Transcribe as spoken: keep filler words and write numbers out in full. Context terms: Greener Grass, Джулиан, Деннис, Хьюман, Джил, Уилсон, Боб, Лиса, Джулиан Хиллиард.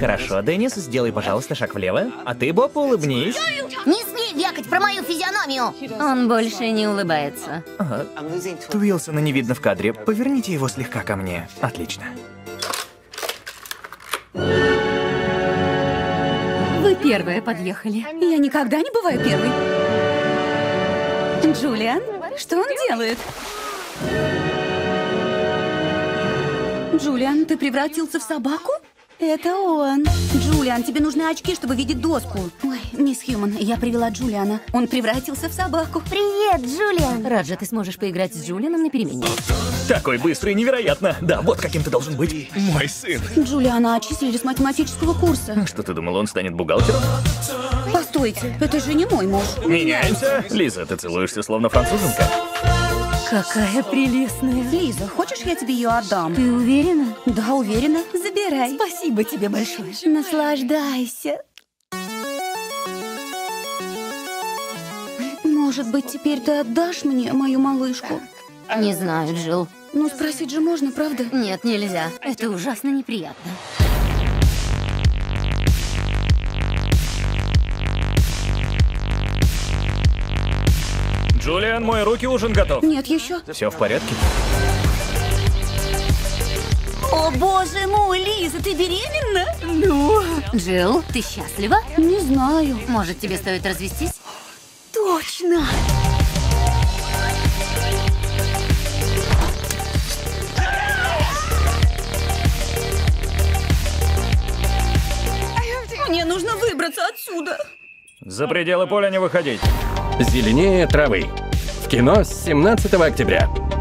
Хорошо, Деннис, сделай, пожалуйста, шаг влево. А ты, Боб, улыбнись. Не смей вякать про мою физиономию. Он больше не улыбается. Ага. Уилсона не видно в кадре. Поверните его слегка ко мне. Отлично. Вы первые подъехали. Я никогда не бываю первой. Джулиан, что он делает? Джулиан, ты превратился в собаку? Это он. Джулиан, тебе нужны очки, чтобы видеть доску. Ой, мисс Хьюман, я привела Джулиана. Он превратился в собаку. Привет, Джулиан. Раджа, ты сможешь поиграть с Джулианом на перемене. Такой быстрый, невероятно. Да, вот каким ты должен быть. Мой сын. Джулиана отчислили с математического курса. Что ты думал, он станет бухгалтером? Постойте, это же не мой муж. Меняемся. Лиза, ты целуешься словно француженка. Какая прелестная. Лиза, хочешь, я тебе ее отдам? Ты уверена? Да, уверена. Забирай. Спасибо тебе большое. Наслаждайся. Может быть, теперь ты отдашь мне мою малышку? Не знаю, Джил. Ну, спросить же можно, правда? Нет, нельзя. Это ужасно неприятно. Джулиан, мои руки, ужин готов. Нет, еще. Все в порядке? О, боже мой, Лиза, ты беременна? Ну? Джил, ты счастлива? Не знаю. Может, тебе стоит развестись? Точно! Мне нужно выбраться отсюда. За пределы поля не выходить. Зеленее травы. В кино с семнадцатого октября.